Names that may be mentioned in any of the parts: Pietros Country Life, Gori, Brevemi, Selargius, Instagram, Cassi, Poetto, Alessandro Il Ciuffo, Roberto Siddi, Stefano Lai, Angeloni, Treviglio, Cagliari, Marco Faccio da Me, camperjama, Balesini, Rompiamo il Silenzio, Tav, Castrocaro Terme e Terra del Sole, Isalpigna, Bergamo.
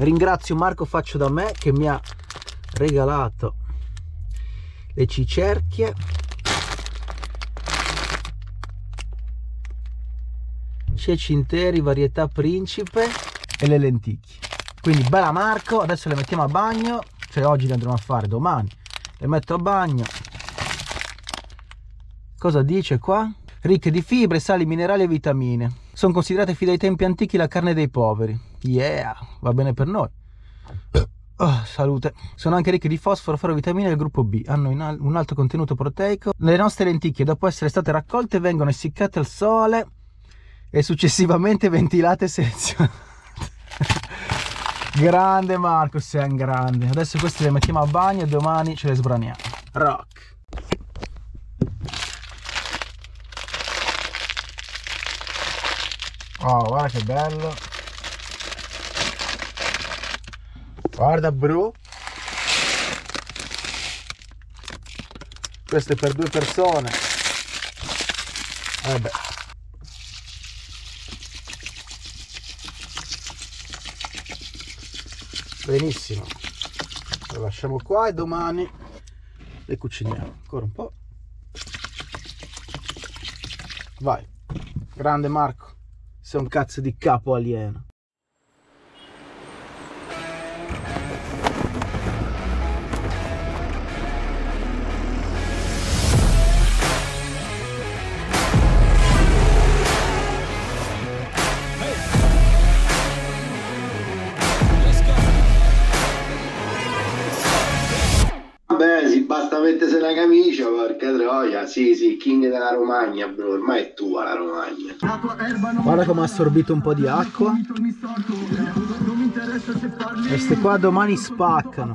Ringrazio Marco Faccio da Me che mi ha regalato le cicerchie. Ceci interi, varietà principe e le lenticchie. Quindi bella Marco, adesso le mettiamo a bagno, cioè oggi le andremo a fare, domani le metto a bagno. Cosa dice qua? Ricche di fibre, sali, minerali e vitamine. Sono considerate fin dai tempi antichi la carne dei poveri. Yeah, va bene per noi. Oh, salute. Sono anche ricche di fosforo, ferro, vitamine del gruppo B. Hanno un alto contenuto proteico. Le nostre lenticchie, dopo essere state raccolte, vengono essiccate al sole e successivamente ventilate e selezionate. Grande Marco, sei un grande. Adesso queste le mettiamo a bagno e domani ce le sbraniamo. Rock. Oh, guarda che bello. Guarda bro. Questo è per due persone. Vabbè. Benissimo. Lo lasciamo qua e domani le cuciniamo. Ancora un po'. Vai. Grande Marco. Sei un cazzo di capo alieno. Vabbè, si basta mettersi la camicia, porca troia. Sì, king della Romagna, bro, ormai è tua la Romagna. Guarda come ha assorbito un po' di acqua. Queste qua domani spaccano.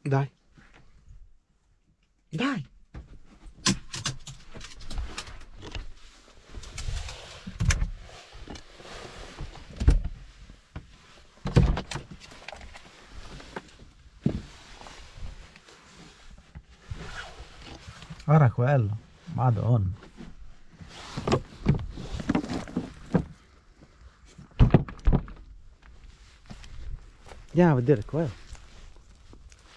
Dai. Dai. Guarda quello, madonna. Andiamo a vedere quello.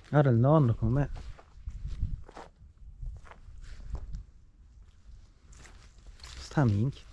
Guarda il nonno con me. Sta minchia.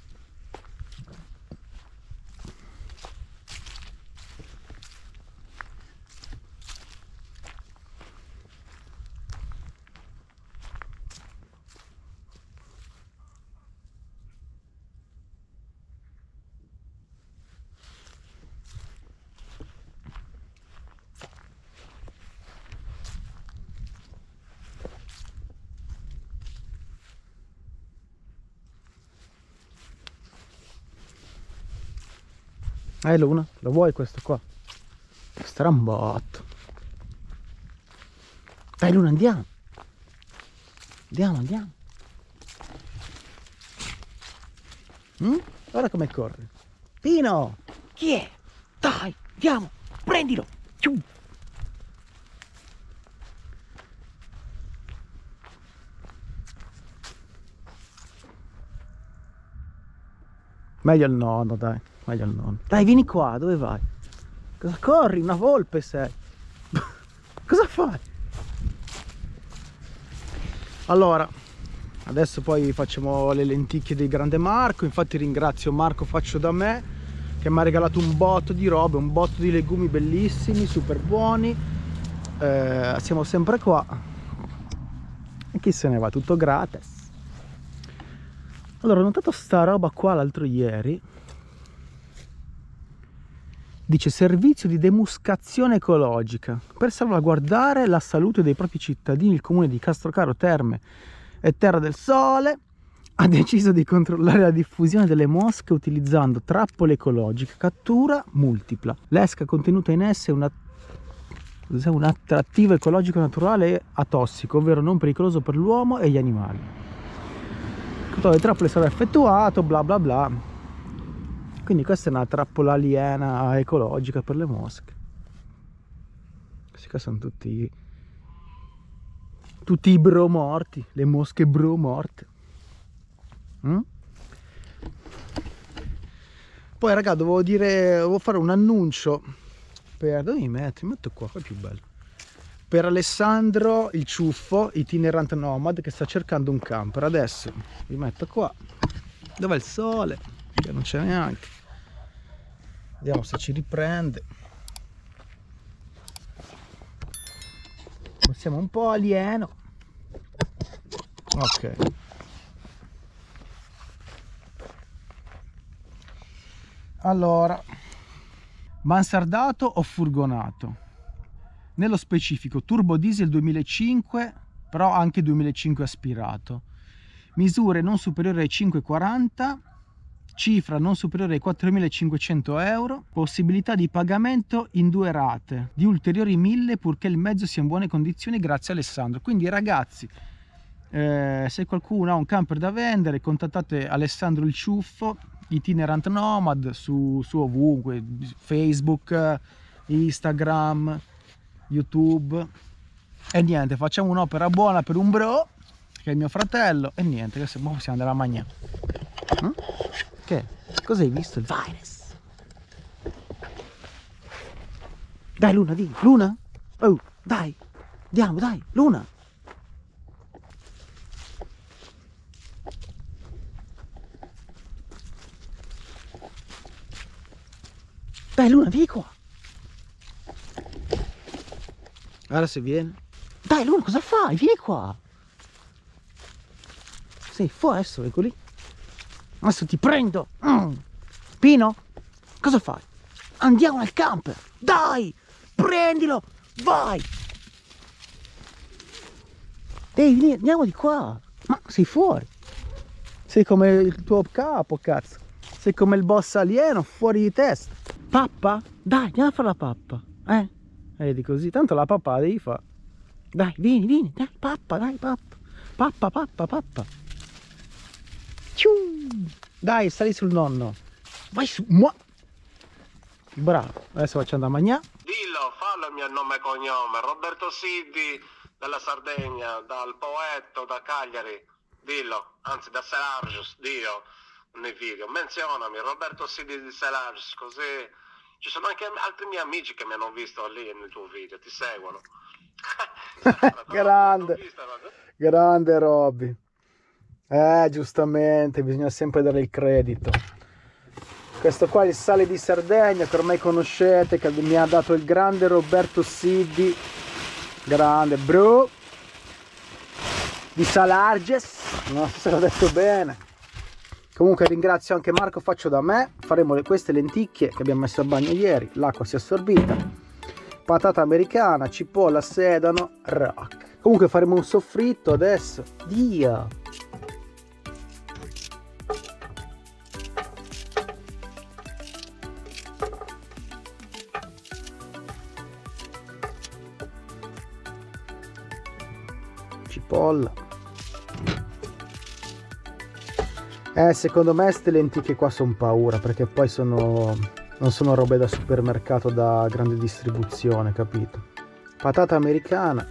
Luna, lo vuoi questo qua? Strambotto. Dai Luna, andiamo. Andiamo. Guarda come corre. Pino! Chi è? Dai, andiamo. Prendilo. Meglio il nonno, dai. Dai, vieni qua, dove vai? Cosa corri? Una volpe sei. Cosa fai? Allora, adesso poi facciamo le lenticchie del grande Marco. Infatti ringrazio Marco Faccio da Me che mi ha regalato un botto di robe, un botto di legumi bellissimi, super buoni. Siamo sempre qua. E chi se ne va? Tutto gratis. Allora, ho notato sta roba qua l'altro ieri. Dice servizio di demuscazione ecologica per salvaguardare la salute dei propri cittadini. Il comune di Castrocaro Terme e Terra del Sole ha deciso di controllare la diffusione delle mosche utilizzando trappole ecologiche, cattura multipla. L'esca contenuta in esse è un attrattivo ecologico naturale e atossico, ovvero non pericoloso per l'uomo e gli animali. Il controllo delle trappole sarà effettuato, bla bla bla. Quindi questa è una trappola aliena ecologica per le mosche. Questi qua sono tutti i bro morti, le mosche bro morte. Poi raga, dovevo fare un annuncio per... dove mi metto qua, qua è più bello. Per Alessandro Il Ciuffo, itinerante nomad, che sta cercando un camper. Adesso vi metto qua. Dov'è il sole? Che non c'è neanche. Vediamo se ci riprende. Siamo un po' alieno. Ok. Allora, mansardato o furgonato? Nello specifico turbo diesel 2005, però anche 2005 aspirato. Misure non superiori ai 5,40. Cifra non superiore ai 4.500 euro, possibilità di pagamento in 2 rate di ulteriori 1.000 purché il mezzo sia in buone condizioni, grazie Alessandro. Quindi ragazzi, se qualcuno ha un camper da vendere, contattate Alessandro Il Ciuffo, itinerant nomad, su ovunque, Facebook, Instagram, YouTube. E niente, facciamo un'opera buona per un bro, che è mio fratello, e niente, adesso possiamo andare a mangiare. Che? Cosa hai visto? Il virus? Dai Luna, di Luna? Oh, dai! Andiamo, dai, Luna! Dai Luna, vieni qua! Guarda se viene! Dai Luna, cosa fai? Vieni qua! Sei fuori adesso, ecco lì! Adesso ti prendo! Pino, cosa fai? Andiamo al camper! Dai! Prendilo! Vai! Ehi, andiamo di qua! Ma sei fuori! Sei come il tuo capo, cazzo! Sei come il boss alieno, fuori di testa! Pappa? Dai, andiamo a fare la pappa! Vedi così, tanto la pappa la devi fare! Dai, vieni, vieni! Dai, pappa! Pappa! Dai, sali sul nonno. Vai su. Bravo. Adesso facciamo da mangiare. Dillo, fallo il mio nome e cognome. Roberto Siddi dalla Sardegna, dal Poetto, da Cagliari. Dillo, anzi da Selargius, Dio, nei video. Menzionami, Roberto Siddi di Selargius, così. Ci sono anche altri miei amici che mi hanno visto lì nel tuo video, ti seguono. Grande. Grande Robby. Giustamente, bisogna sempre dare il credito. Questo qua è il sale di Sardegna, che ormai conoscete, che mi ha dato il grande Roberto Siddi, grande bro di Salarges, non so se l'ho detto bene. Comunque ringrazio anche Marco Faccio da Me. Faremo queste lenticchie che abbiamo messo a bagno ieri, l'acqua si è assorbita, patata americana, cipolla, sedano, rock. Comunque faremo un soffritto adesso, Dio. Cipolla. Secondo me queste lenticchie qua sono paura, perché poi non sono robe da supermercato, da grande distribuzione, capito? Patata americana.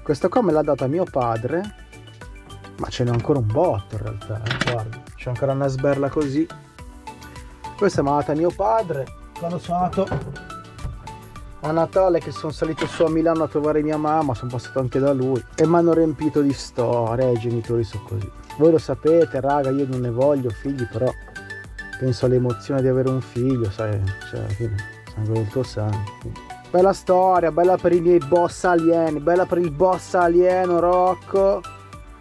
Questa qua me l'ha data mio padre, ma ce n'è ancora un botto in realtà, guarda. C'è ancora una sberla così. Questa è malata mio padre quando sono andato a Natale, che sono salito su a Milano a trovare mia mamma, sono passato anche da lui e mi hanno riempito di storie. I genitori sono così, voi lo sapete raga, io non ne voglio figli, però penso all'emozione di avere un figlio, sai, cioè alla fine sangue del tuo sangue. Bella storia, bella per i miei boss alieni, bella per il boss alieno Rocco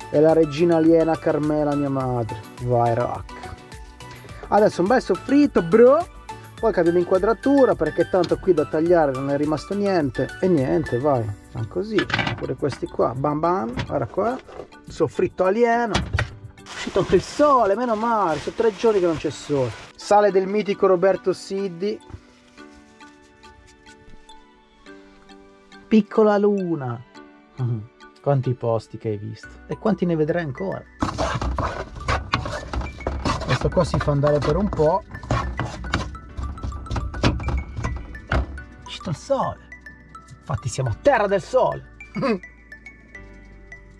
e la regina aliena Carmela, mia madre. Vai Rock. Adesso un bel soffritto bro, poi cambio l'inquadratura perché tanto qui da tagliare non è rimasto niente. E niente, vai, sono così. Pure questi qua, bam bam, guarda qua, soffritto alieno. È uscito anche il sole, meno male, sono 3 giorni che non c'è sole. Sale del mitico Roberto Siddi. Piccola Luna. Quanti posti che hai visto e quanti ne vedrai ancora. Questo qua si fa andare per un po'. C'è il sole, Infatti siamo a Terra del Sole.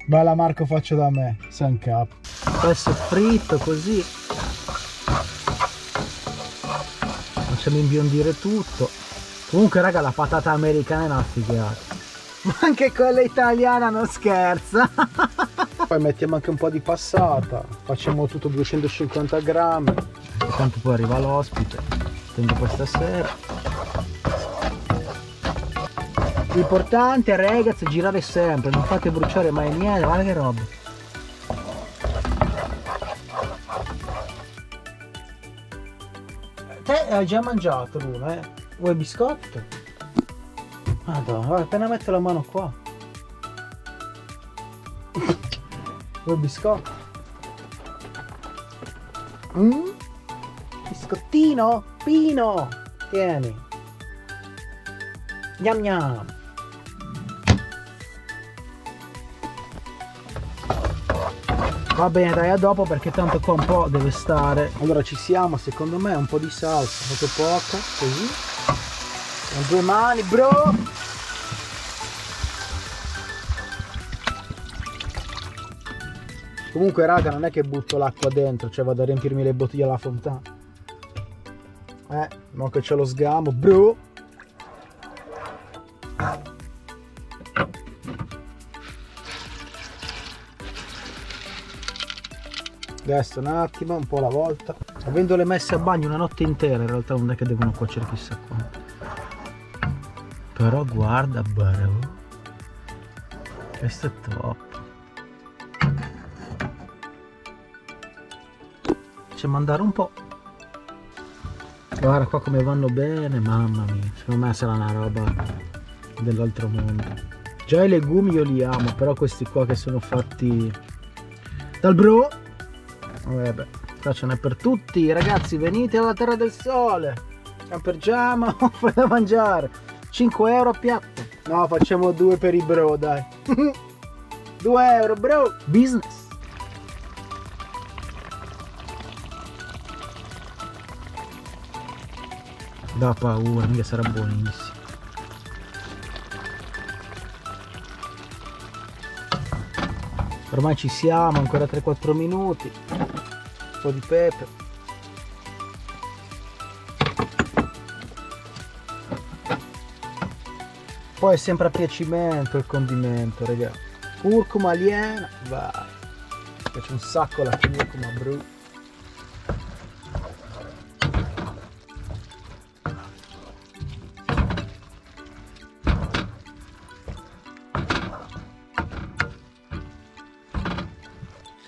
Bella Marco Faccio da Me, sei un capo. Questo è fritto così. Facciamo imbiondire tutto. Comunque raga, la patata americana è una figata. Ma anche quella italiana non scherza. Poi mettiamo anche un po' di passata. Facciamo tutto 250 grammi. Intanto poi arriva l'ospite. Tengo questa sera. L'importante ragazzi è girare sempre, non fate bruciare mai niente, guarda che roba. Te hai già mangiato l'uno, eh? Vuoi biscotto? Madonna, guarda, appena metto la mano qua. Vuoi biscotto? Mm? Biscottino? Pino! Tieni! Gnam gnam! Va bene dai, a dopo perché tanto qua un po' deve stare. Allora ci siamo, secondo me un po' di salsa, molto poco, così. Con due mani, bro! Comunque raga, non è che butto l'acqua dentro, cioè vado a riempirmi le bottiglie alla fontana. Ma che c'ho lo sgamo, bro! Adesso un attimo, un po' alla volta. Avendole messe a bagno una notte intera, in realtà non è che devono cuocere chissà quanto. Però guarda, bravo. Questo è top. Facciamo andare un po'. Guarda qua come vanno bene, mamma mia. Secondo me sarà una roba dell'altro mondo. Già i legumi io li amo, però questi qua che sono fatti dal bro. Vabbè, qua ce n'è per tutti, ragazzi, venite alla Terra del Sole, camperjama, fai da mangiare, 5 euro a piatto, no facciamo 2 per i bro dai, 2 euro bro, business. Da paura, mica sarà buonissimo. Ormai ci siamo, ancora 3-4 minuti. Un po' di pepe. Poi è sempre a piacimento il condimento, raga. Curcuma aliena, vai. Mi piace un sacco la curcuma, bro.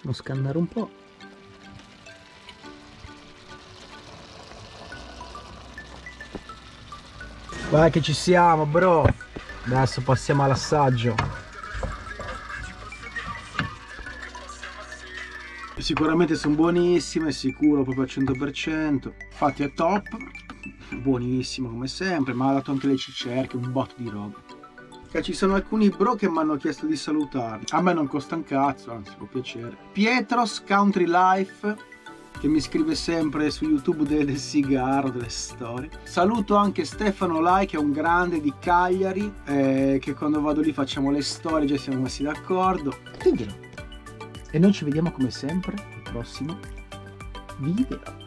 Possiamo scannare un po'. Guarda che ci siamo bro, adesso passiamo all'assaggio. Sicuramente sono buonissime, sicuro proprio al 100%, infatti è top, buonissimo come sempre, ma ha dato anche le cicerche, un botto di roba. Che ci sono alcuni bro che mi hanno chiesto di salutarli, a me non costa un cazzo, anzi può piacere. Pietros Country Life, che mi scrive sempre su YouTube del sigaro, delle storie. Saluto anche Stefano Lai, che è un grande di Cagliari, che quando vado lì facciamo le storie, già siamo messi d'accordo. E noi ci vediamo come sempre al prossimo video.